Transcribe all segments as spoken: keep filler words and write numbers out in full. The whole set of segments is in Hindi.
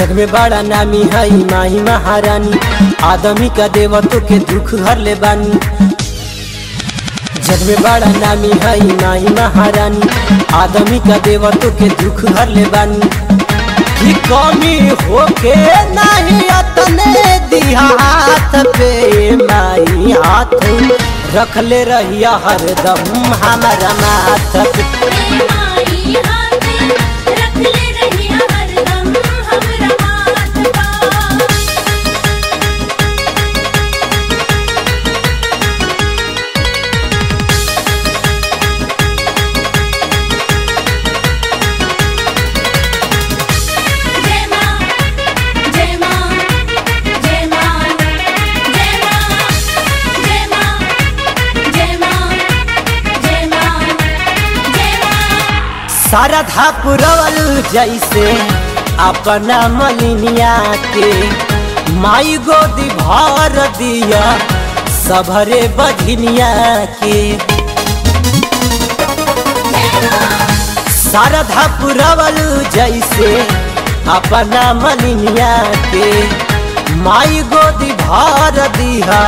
जग में बड़ा नामी हई माही महारानी, आदमी का देवतों के दुख हर ले बानी। जग में बड़ा नामी हई माही महारानी, आदमी का देवतों के दुख हर ले बानी। की कमी होके नहीं अतने दिया हाथ पे माई, हाथ रखले रहिया हरदम हमारा माथ पे। सारा धापुरवल जैसे अपना मलिनिया के माई गोदी भर दिया सबरे बधिनिया के। सारा धापुरवल जैसे अपना मलिनिया के माई गोदी भर दिया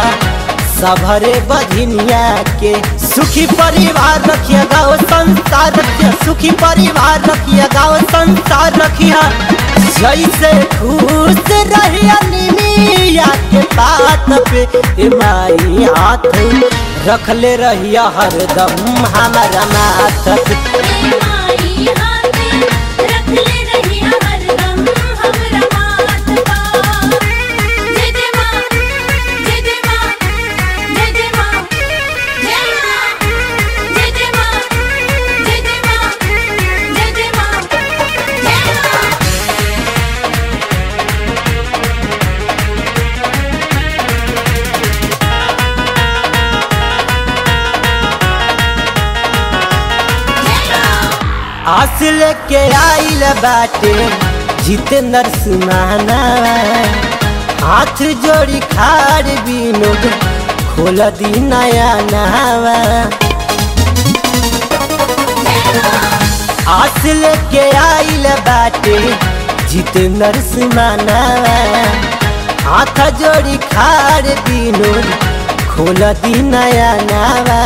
सबरे बधिनिया के। सुखी परिवार रखिया गाँव संसार रखिया, सुखी परिवार रखिया गाँव संसार रखिया। जैसे खुश रहिया निमिया के बात पे माई, हाथ रखले रहिया हरदम हमारा माथ पे। आस लेके आइल बाटे जितेंद्र सुमाना, हाथ जोड़ी खाड़ विनोद खोल दी नया नहावा। आस लेके आइल बाटे जितेंद्र सुमाना, हाथ जोड़ी खाड़ विनोद खोल दी नया नहावा।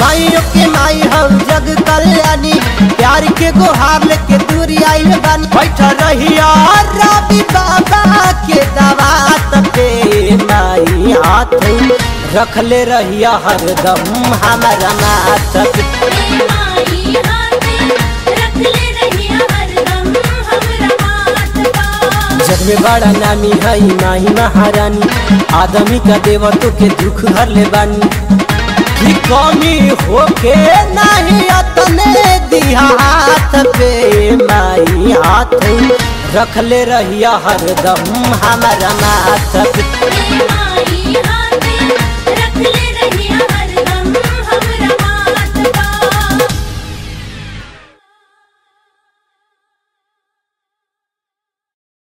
माइयों के माई हम जग कल्याणी, प्यार के गुहार लेके दूरी आइल बन। बैठ रहिया रवि बाबा के दवात पे माई, हाथ रखले रहिया हरदम हमारा माथ पे। जग में बड़ा नामी हई माई महारानी, आदमी का देवतों के दुख हर ले बानी। कमी होके नहीं अतने दिया हाथ पे माई, हाथ रखले रहिया हरदम हमारा माथ पे।